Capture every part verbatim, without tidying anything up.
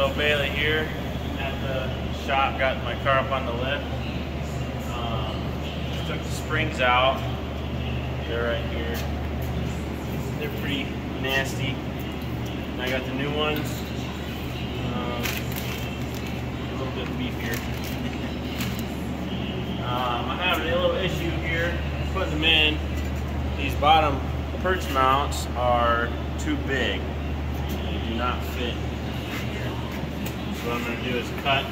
So Bailey here at the shop, got my car up on the lift. Um, just took the springs out. They're right here. They're pretty nasty. And I got the new ones. Um, a little bit beefier. um, I'm having a little issue here. Putting them in. These bottom perch mounts are too big. They do not fit. So what I'm going to do is cut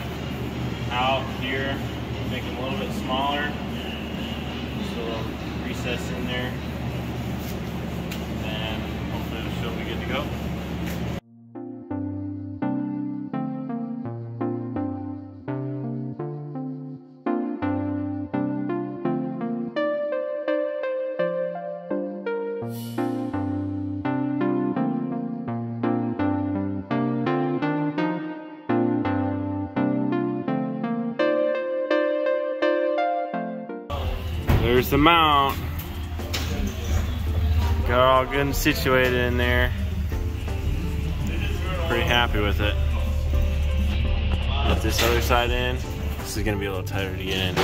out here, make them a little bit smaller, just a little recess in there, and hopefully she'll be good to go. There's the mount. Got it all good and situated in there. Pretty happy with it. Let this other side in. This is gonna be a little tighter to get in.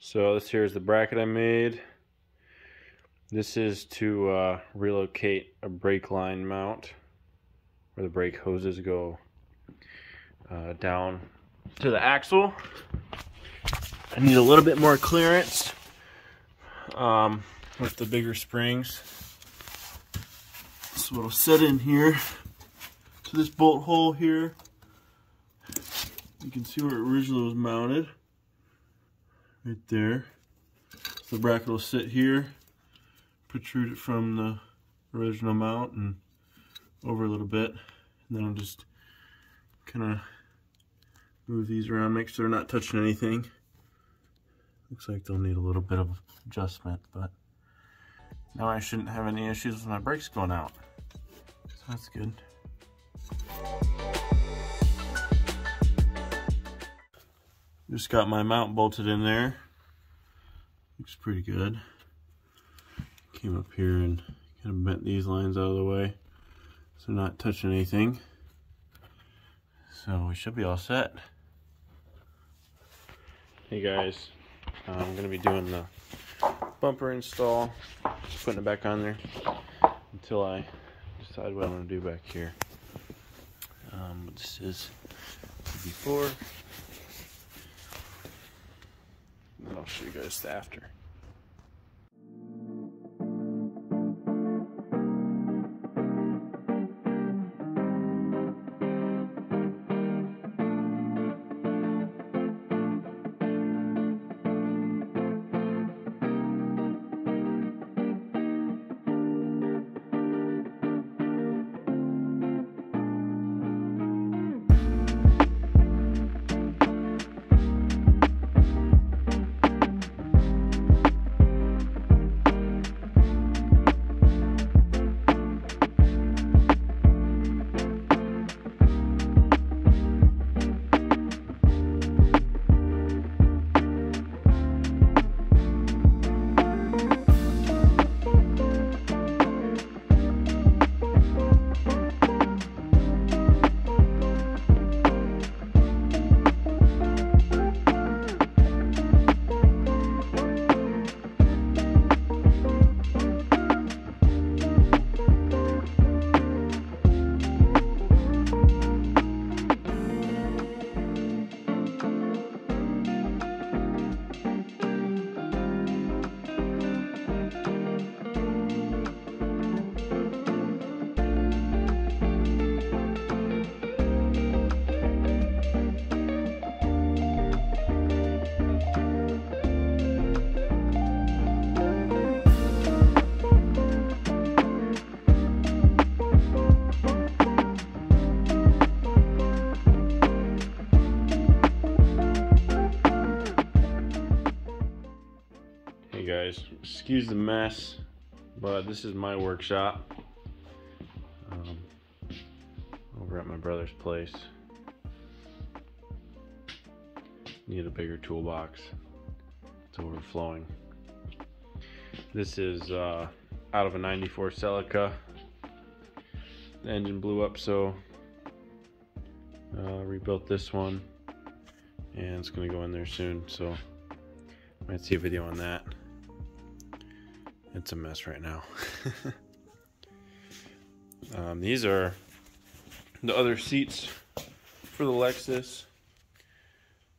So this here is the bracket I made. This is to uh, relocate a brake line mount where the brake hoses go uh, down to the axle. I need a little bit more clearance um, with the bigger springs. So it'll sit in here to this bolt hole here. You can see where it originally was mounted. Right there. So the bracket will sit here, protrude it from the original mount and over a little bit, and then I'll just kind of move these around, make sure they're not touching anything. Looks like they'll need a little bit of adjustment, but now I shouldn't have any issues with my brakes going out, so that's good. Just got my mount bolted in there. Looks pretty good. Came up here and kind of bent these lines out of the way so they're not touching anything. So we should be all set. Hey guys, I'm gonna be doing the bumper install, just putting it back on there until I decide what I'm gonna do back here. Um, but this is before. And I'll show you guys the after. guys. Excuse the mess, but this is my workshop um, over at my brother's place. Need a bigger toolbox. It's overflowing. This is uh, out of a ninety-four Celica. The engine blew up, so uh, rebuilt this one, and it's gonna go in there soon, so might see a video on that. It's a mess right now. um, these are the other seats for the Lexus.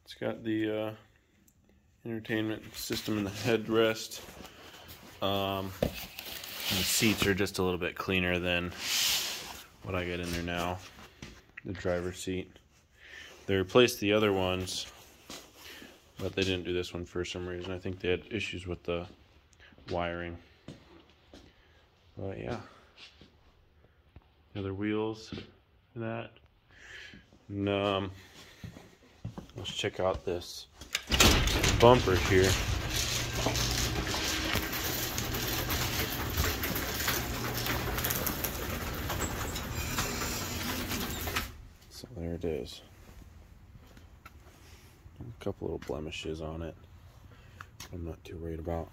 It's got the uh, entertainment system in the headrest. Um, the seats are just a little bit cleaner than what I got in there now, the driver's seat. They replaced the other ones, but they didn't do this one for some reason. I think they had issues with the wiring. But yeah, the other wheels and that. And um, let's check out this bumper here. So there it is. A couple little blemishes on it. I'm not too worried about.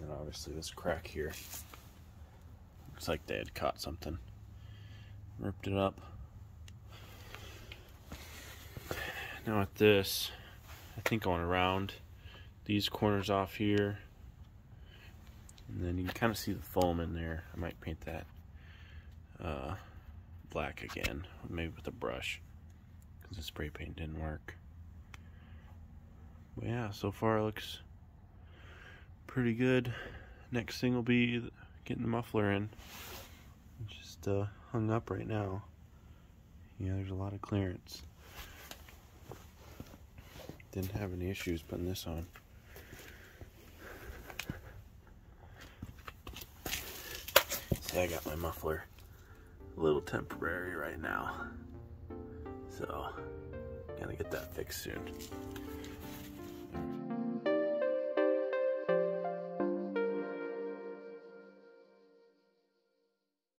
And obviously this crack here. Looks like they had caught something. Ripped it up. Now at this, I think going around these corners off here. And then you can kind of see the foam in there. I might paint that uh, black again, maybe with a brush, because the spray paint didn't work. But yeah, so far it looks pretty good. Next thing will be getting the muffler in. It's just uh, hung up right now. Yeah, there's a lot of clearance. Didn't have any issues putting this on. I got my muffler a little temporary right now, so gotta get that fixed soon.